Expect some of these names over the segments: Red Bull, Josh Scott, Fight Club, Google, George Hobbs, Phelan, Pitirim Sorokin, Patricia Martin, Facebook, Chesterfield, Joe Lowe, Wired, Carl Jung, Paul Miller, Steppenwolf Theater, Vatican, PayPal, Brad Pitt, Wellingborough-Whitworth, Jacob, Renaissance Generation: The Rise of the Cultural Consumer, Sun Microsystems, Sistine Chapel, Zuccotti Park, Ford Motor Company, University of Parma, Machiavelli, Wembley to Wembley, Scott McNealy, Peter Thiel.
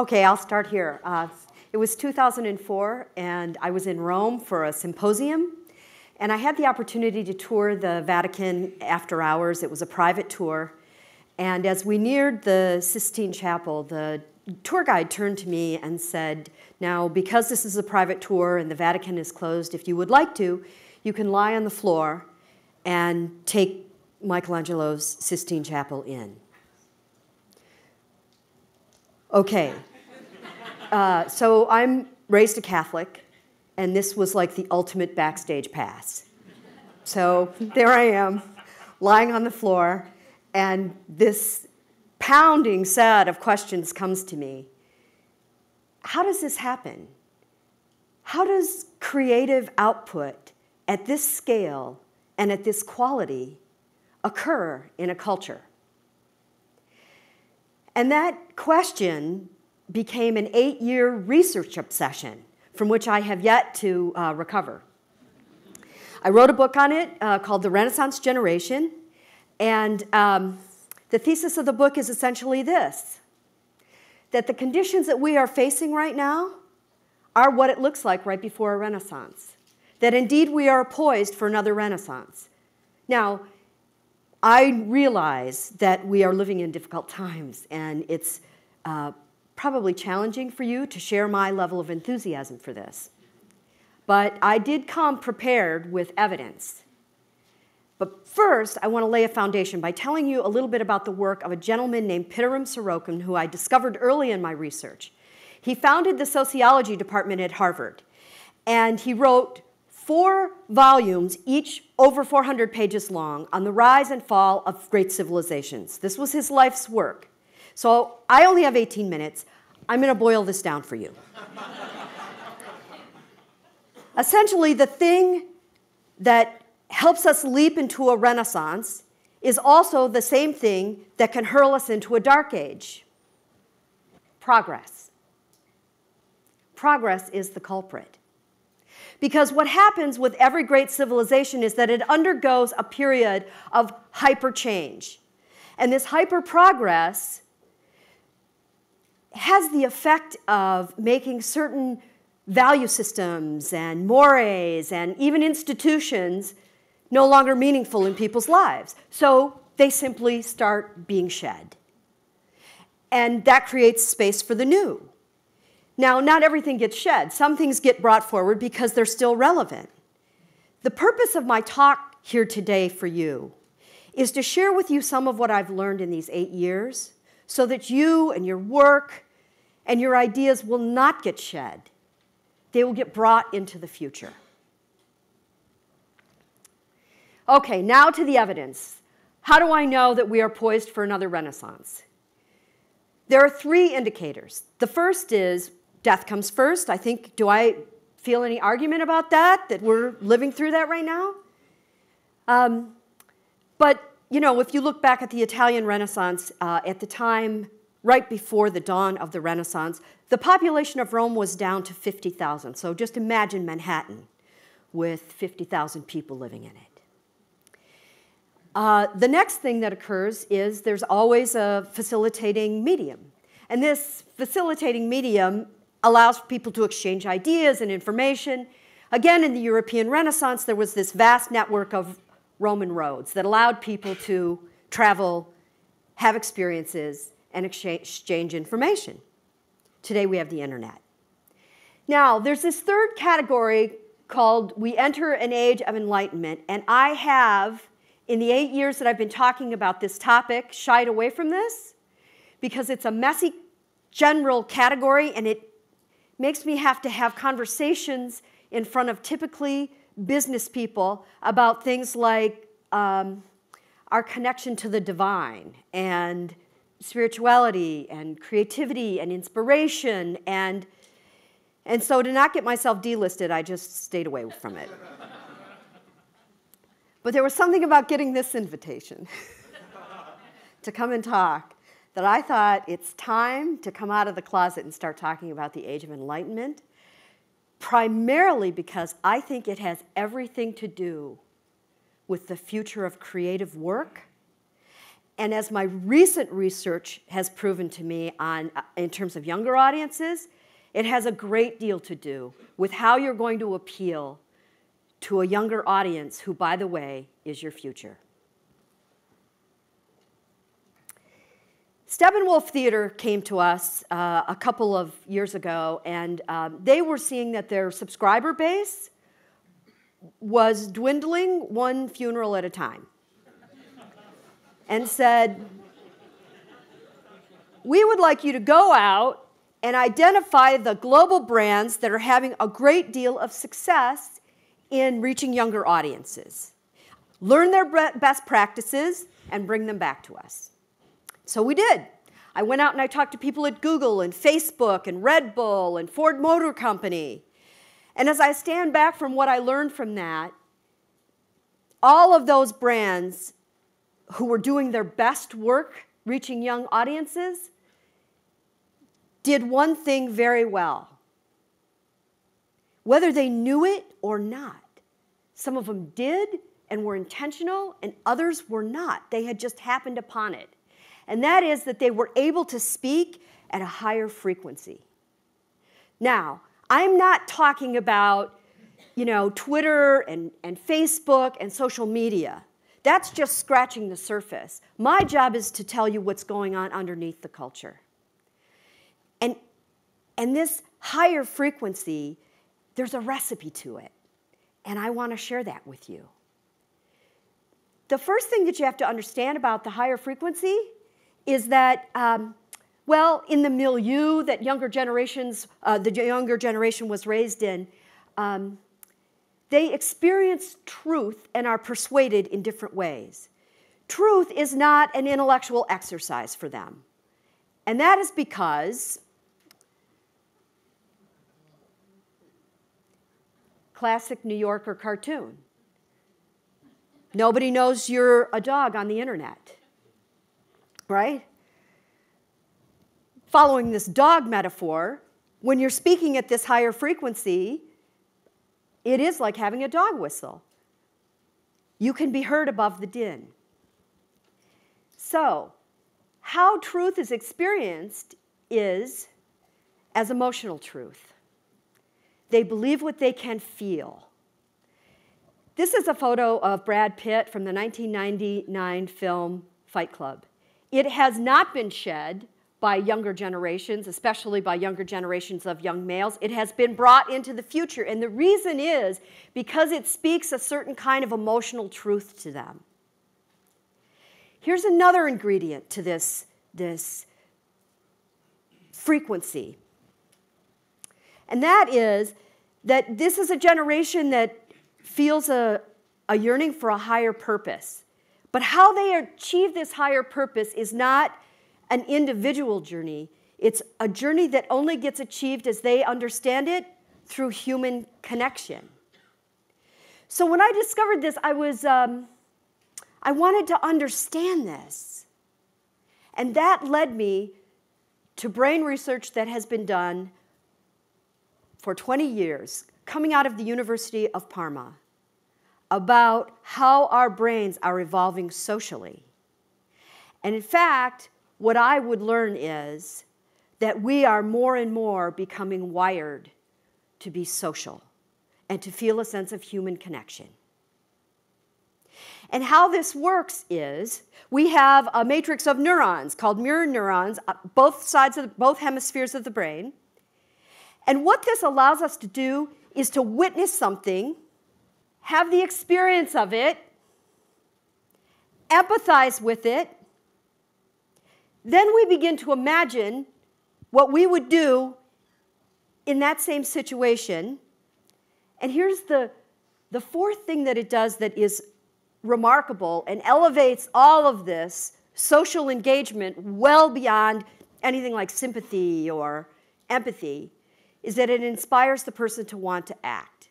Okay, I'll start here. It was 2004, and I was in Rome for a symposium. And I had the opportunity to tour the Vatican after hours. It was a private tour. And as we neared the Sistine Chapel, the tour guide turned to me and said, now, because this is a private tour and the Vatican is closed, if you would like to, you can lie on the floor and take Michelangelo's Sistine Chapel in. Okay. So I'm raised a Catholic, and this was like the ultimate backstage pass. So there I am, lying on the floor, and this pounding set of questions comes to me. How does this happen? How does creative output at this scale and at this quality occur in a culture? And that question became an 8-year research obsession from which I have yet to recover. I wrote a book on it called The Renaissance Generation, and the thesis of the book is essentially this, that the conditions that we are facing right now are what it looks like right before a Renaissance, that indeed we are poised for another Renaissance. Now, I realize that we are living in difficult times, and it's probably challenging for you to share my level of enthusiasm for this. But I did come prepared with evidence. But first, I want to lay a foundation by telling you a little bit about the work of a gentleman named Pitirim Sorokin, who I discovered early in my research. He founded the sociology department at Harvard, and he wrote 4 volumes, each over 400 pages long, on the rise and fall of great civilizations. This was his life's work. So I only have 18 minutes. I'm going to boil this down for you. Essentially, the thing that helps us leap into a Renaissance is also the same thing that can hurl us into a Dark Age. Progress. Progress is the culprit. Because what happens with every great civilization is that it undergoes a period of hyper-change. And this hyper-progress has the effect of making certain value systems and mores and even institutions no longer meaningful in people's lives. So they simply start being shed. And that creates space for the new. Now, not everything gets shed. Some things get brought forward because they're still relevant. The purpose of my talk here today for you is to share with you some of what I've learned in these 8 years, so that you and your work and your ideas will not get shed. They will get brought into the future. Okay, now to the evidence. How do I know that we are poised for another Renaissance? There are 3 indicators. The first is death comes first. I think, do I feel any argument about that, that we're living through that right now? But you know, if you look back at the Italian Renaissance, at the time right before the dawn of the Renaissance, the population of Rome was down to 50,000. So just imagine Manhattan with 50,000 people living in it. The next thing that occurs is there's always a facilitating medium. And this facilitating medium allows people to exchange ideas and information. Again, in the European Renaissance, there was this vast network of Roman roads that allowed people to travel, have experiences, and exchange information. Today we have the internet. Now, there's this third category called we enter an age of enlightenment, and I have, in the 8 years that I've been talking about this topic, shied away from this because it's a messy general category, and it makes me have to have conversations in front of typically business people about things like our connection to the divine and spirituality and creativity and inspiration. And so to not get myself delisted, I just stayed away from it. But there was something about getting this invitation to come and talk that I thought it's time to come out of the closet and start talking about the Age of Enlightenment. Primarily because I think it has everything to do with the future of creative work And as my recent research has proven to me on, in terms of younger audiences, it has a great deal to do with how you're going to appeal to a younger audience who, by the way, is your future. Steppenwolf Theater came to us a couple of years ago, and they were seeing that their subscriber base was dwindling one funeral at a time. And said, we would like you to go out and identify the global brands that are having a great deal of success in reaching younger audiences. Learn their best practices and bring them back to us. So we did. I went out and I talked to people at Google and Facebook and Red Bull and Ford Motor Company. And as I stand back from what I learned from that, all of those brands who were doing their best work reaching young audiences did one thing very well. Whether they knew it or not, some of them did and were intentional, and others were not. They had just happened upon it. And that is that they were able to speak at a higher frequency. Now, I'm not talking about, you know, Twitter and Facebook and social media. That's just scratching the surface. My job is to tell you what's going on underneath the culture. And this higher frequency, there's a recipe to it. And I want to share that with you. The first thing that you have to understand about the higher frequency is that, well, in the milieu that younger generations, the younger generation was raised in, they experience truth and are persuaded in different ways. Truth is not an intellectual exercise for them. And that is because, classic New Yorker cartoon. Nobody knows you're a dog on the internet, right? Following this dog metaphor, when you're speaking at this higher frequency, it is like having a dog whistle. You can be heard above the din. So, how truth is experienced is as emotional truth. They believe what they can feel. This is a photo of Brad Pitt from the 1999 film Fight Club. It has not been shed by younger generations, especially by younger generations of young males. It has been brought into the future. And the reason is because it speaks a certain kind of emotional truth to them. Here's another ingredient to this frequency. And that is that this is a generation that feels a yearning for a higher purpose. But how they achieve this higher purpose is not an individual journey. It's a journey that only gets achieved as they understand it through human connection. So when I discovered this, I wanted to understand this. And that led me to brain research that has been done for 20 years, coming out of the University of Parma, about how our brains are evolving socially. And in fact, what I would learn is that we are more and more becoming wired to be social and to feel a sense of human connection. And how this works is we have a matrix of neurons called mirror neurons, both sides of both hemispheres of the brain. And what this allows us to do is to witness something, have the experience of it, empathize with it. Then we begin to imagine what we would do in that same situation. And here's the fourth thing that it does that is remarkable and elevates all of this social engagement well beyond anything like sympathy or empathy, is that it inspires the person to want to act.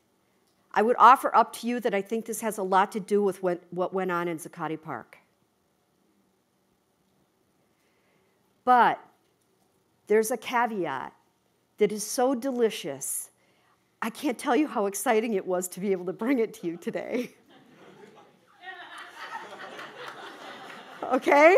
I would offer up to you that I think this has a lot to do with what went on in Zuccotti Park. But there's a caveat that is so delicious. I can't tell you how exciting it was to be able to bring it to you today. okay?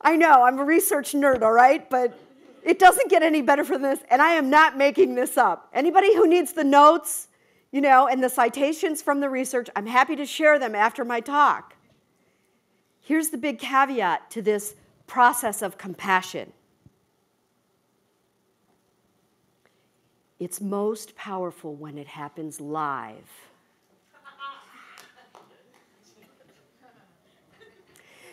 I know, I'm a research nerd, all right? But it doesn't get any better for this, and I am not making this up. Anybody who needs the notes, you know, and the citations from the research, I'm happy to share them after my talk. Here's the big caveat to this process of compassion. It's most powerful when it happens live.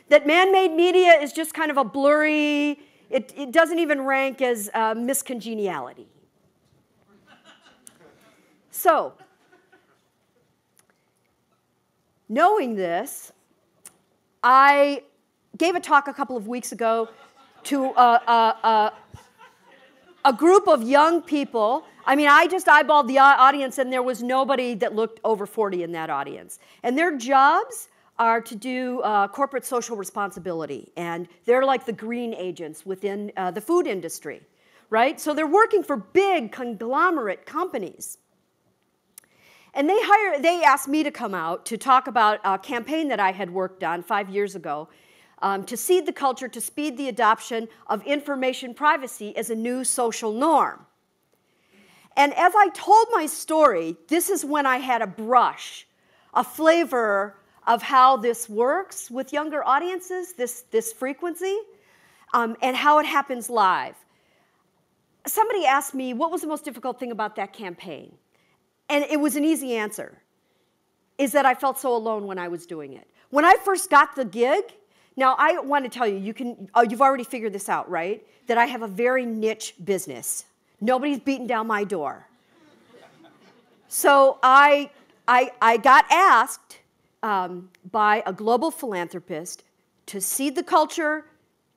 That man-made media is just kind of a blurry, it doesn't even rank as miscongeniality. So, knowing this, I gave a talk a couple of weeks ago to a group of young people. I mean, I just eyeballed the audience, and there was nobody that looked over 40 in that audience. And their jobs are to do corporate social responsibility. And they're like the green agents within the food industry, right? So they're working for big conglomerate companies. And they asked me to come out to talk about a campaign that I had worked on 5 years ago to seed the culture, to speed the adoption of information privacy as a new social norm. And as I told my story, this is when I had a brush, a flavor of how this works with younger audiences, this frequency, and how it happens live. Somebody asked me, what was the most difficult thing about that campaign? And it was an easy answer, is that I felt so alone when I was doing it. When I first got the gig, now I want to tell you, you've already figured this out, right? That I have a very niche business. Nobody's beaten down my door. So I got asked by a global philanthropist to seed the culture,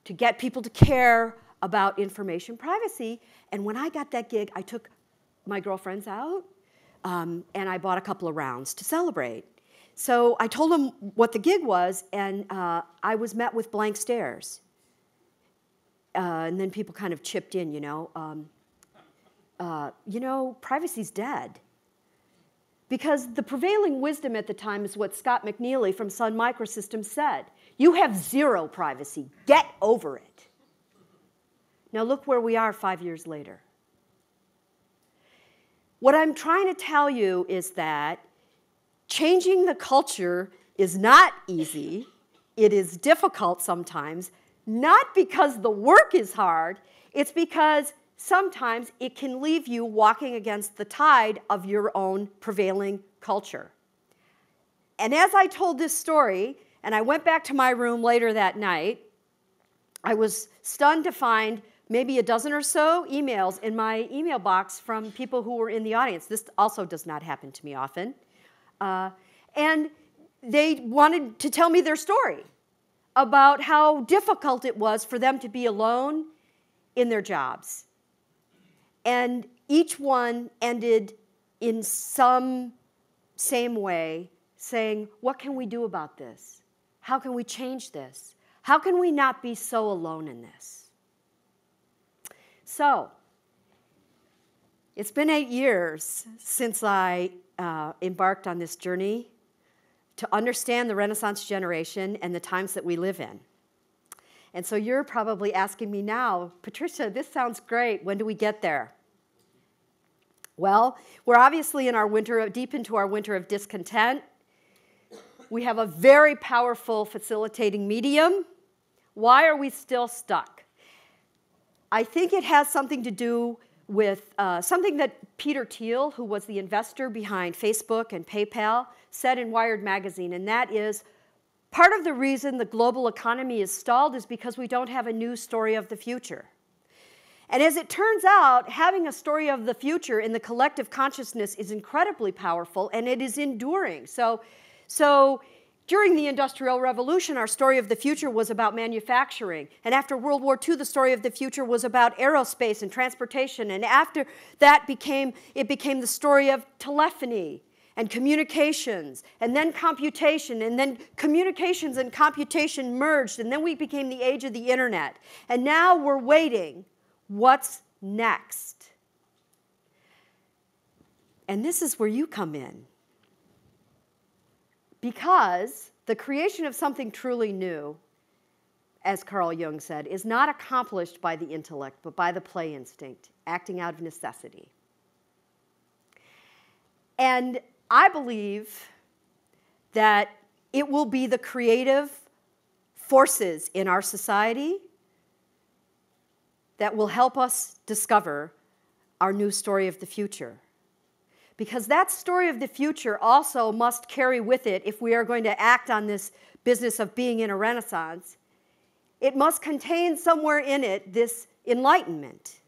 to get people to care about information privacy. And when I got that gig, I took my girlfriends out. And I bought a couple of rounds to celebrate. So I told them what the gig was, and I was met with blank stares. And then people kind of chipped in, you know. You know, privacy's dead. Because the prevailing wisdom at the time is what Scott McNealy from Sun Microsystems said. You have zero privacy. Get over it. Now look where we are 5 years later. What I'm trying to tell you is that changing the culture is not easy. It is difficult sometimes, not because the work is hard. It's because sometimes it can leave you walking against the tide of your own prevailing culture. And as I told this story, and I went back to my room later that night, I was stunned to find maybe a dozen or so emails in my email box from people who were in the audience. This also does not happen to me often. And they wanted to tell me their story about how difficult it was for them to be alone in their jobs. And each one ended in some same way saying, what can we do about this? How can we change this? How can we not be so alone in this? So, it's been 8 years since I embarked on this journey to understand the Renaissance generation and the times that we live in. And so you're probably asking me now, Patricia, this sounds great. When do we get there? Well, we're obviously in our winter, deep into our winter of discontent. We have a very powerful facilitating medium. Why are we still stuck? I think it has something to do with something that Peter Thiel, who was the investor behind Facebook and PayPal, said in Wired magazine, and that is, part of the reason the global economy is stalled is because we don't have a new story of the future. And as it turns out, having a story of the future in the collective consciousness is incredibly powerful, and it is enduring. So during the Industrial Revolution, our story of the future was about manufacturing. And after World War II, the story of the future was about aerospace and transportation. And after that, it became the story of telephony and communications, and then computation, and then communications and computation merged, and then we became the age of the internet. And now we're waiting. What's next? And this is where you come in. Because the creation of something truly new, as Carl Jung said, is not accomplished by the intellect, but by the play instinct, acting out of necessity. And I believe that it will be the creative forces in our society that will help us discover our new story of the future. Because that story of the future also must carry with it, if we are going to act on this business of being in a renaissance, it must contain somewhere in it this enlightenment.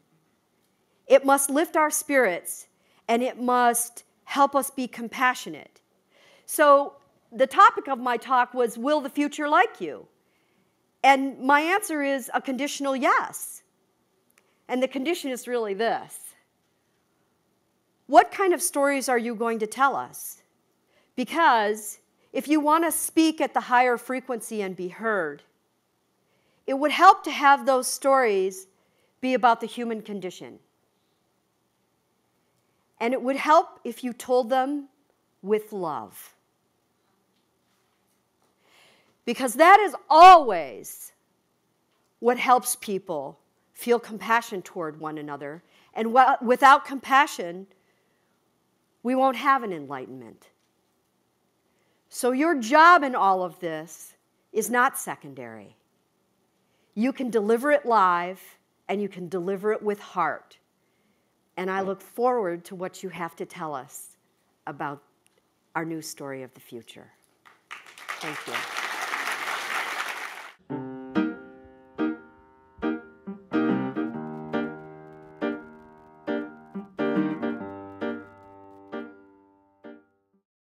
It must lift our spirits, and it must help us be compassionate. So the topic of my talk was, will the future like you? And my answer is a conditional yes. And the condition is really this. What kind of stories are you going to tell us? Because if you want to speak at the higher frequency and be heard, it would help to have those stories be about the human condition. And it would help if you told them with love. Because that is always what helps people feel compassion toward one another. And without compassion, we won't have an enlightenment. So your job in all of this is not secondary. You can deliver it live, and you can deliver it with heart. And I look forward to what you have to tell us about our new story of the future. Thank you.